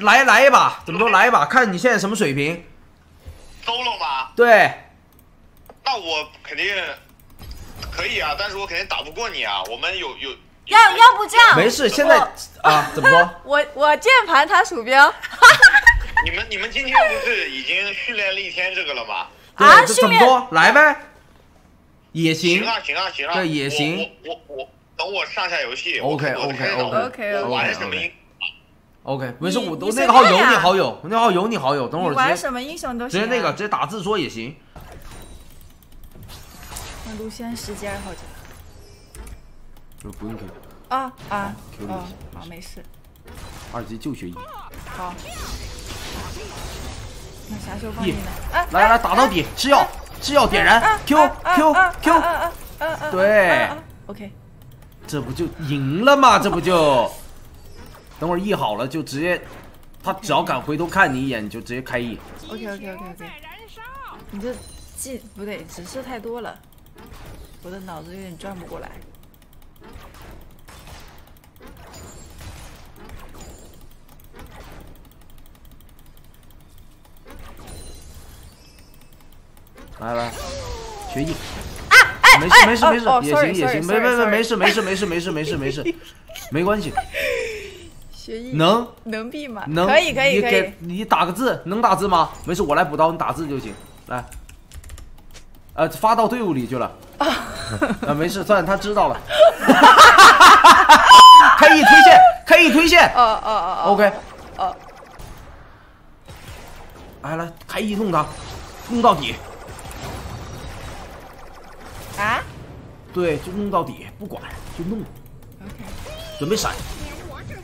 来一把，怎么说来一把？看你现在什么水平。Solo 吗？对。那我肯定可以啊，但是我肯定打不过你啊。我们有。要不这样？没事，现在啊，怎么说？我键盘，他鼠标。你们今天不是已经训练了一天这个了吗？啊，怎么说？来呗。也行。行啊。对，也行。我等我上下游戏。OK。玩什么英雄 ？OK， 没事，我都那个号有你好友，那号有你好友。等会儿玩什么英雄都行。直接那个，直接打字说也行。那卢轩十级爱好者。 不用 Q Q 了一下，没事。2级就学一。好。那啥时候放进来？来打到底，吃药吃药点燃 Q。对 ，OK。这不就赢了吗？这不就？等会儿 E 好了就直接，他只要敢回头看你一眼，你就直接开 E。OK。你这技不对，指示太多了，我的脑子有点转不过来。 来，学艺，没事，也行，没事，没关系。学艺能避吗？能，可以。你打个字，能打字吗？没事，我来补刀，你打字就行。来，发到队伍里去了。啊，没事，算了，他知道了。开 E 推线，开 E 推线。OK。来，开 E 弄他，弄到底。 啊，对，就弄到底，不管，就弄。OK， 准备闪，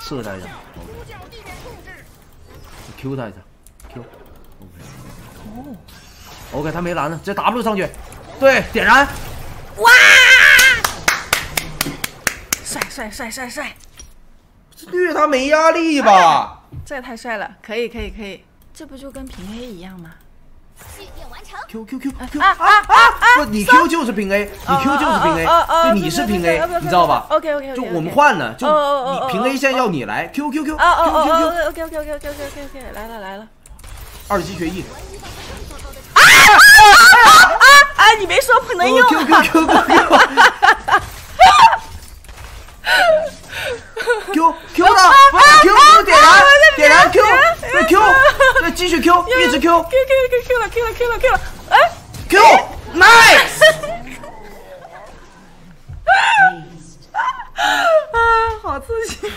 射他一下 ，Q 他一下 ，Q，OK， OK， 他没蓝了，直接 W 上去，对，点燃，哇，帅，虐他没压力吧？这也太帅了，可以，这不就跟平 A 一样吗？ Q 不，你 Q 就是平 A， 你 Q 就是平 A， 对，你是平 A， 你知道吧 ？OK， 就我们换了，就你平 A 现在要你来 Q。OK， 来了。2级学艺。你没说不能用。Q 了 ，Q 点燃 Q， 对 Q， 对继续 Q， 一直 Q 了，哎 ，Q nice， 好刺激，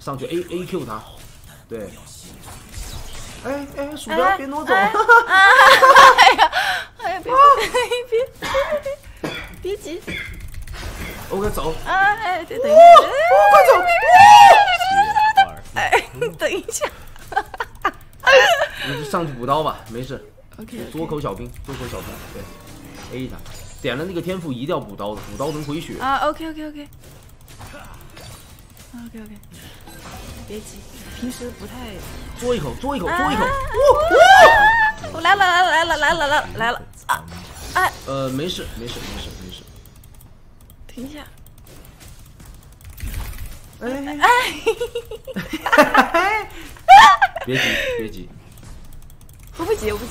上去 A Q 他，对。 哎，鼠标别挪走！哎呀，别急 ！OK， 走！等一下！快走！等一下！那就上去补刀吧，没事。OK， 多口小兵，对 ，A 他，点了那个天赋一定要补刀的，补刀能回血。OK， 别急，平时不太。 嘬一口，我来了啊！哎，没事。停一下。哎，别急。我不急。OK。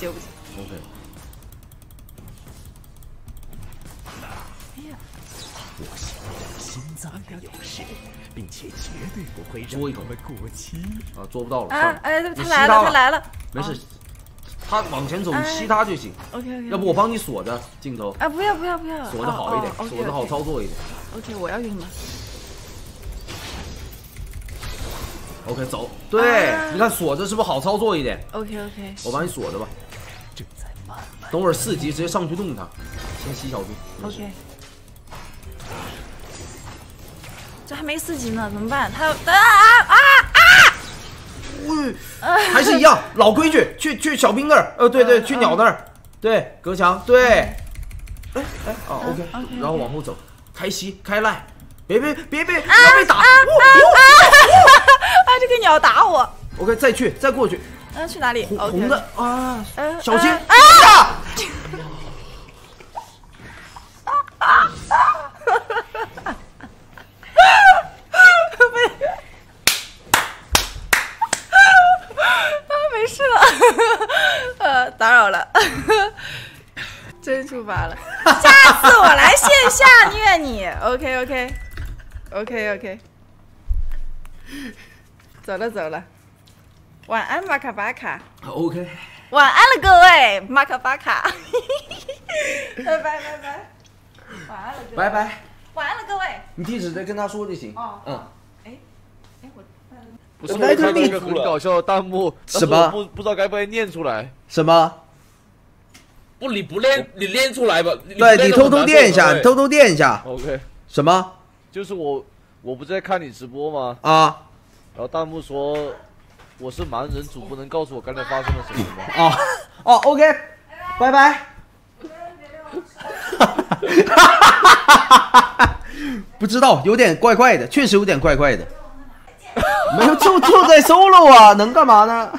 哎呀！我现在心脏里有谁？ 并且绝对不会让我们过期啊！做不到了，他来了，没事，他往前走，你吸他就行。OK， 要不我帮你锁着镜头啊！不要，锁着好一点，锁着好操作一点。OK， 我要晕了。OK， 走，对，你看锁着是不是好操作一点 ？OK， 我帮你锁着吧。等会儿4级直接上去弄他。先吸小猪。OK。这还没四级呢，怎么办？他要还是一样老规矩，去小兵那儿，对，去鸟那儿，对，隔墙，对，哎，哦 ，OK， 然后往后走，开吸，开赖，别，不要被打，这个鸟打我 ，OK， 再去，再过去，去哪里？红的啊，小心啊！是了，打扰了，真出发了，下次我来线下虐你 ，OK， 走了，晚安马卡巴卡 ，OK， 晚安了各位马卡巴卡，拜拜，晚安了各位，拜拜，晚安了各位，你地址再跟他说就行，哎我。 我看到一个很搞笑的弹幕，什么不知道该不该念出来？什么？不，你不念，你念出来吧。对，你偷偷念一下，OK。什么？就是我不是在看你直播吗？啊。然后弹幕说我是盲人主播，能告诉我刚才发生了什么吗？OK， 拜拜。不知道，有点怪怪的，确实有点怪怪的。没有，就在 solo 啊，能干嘛呢？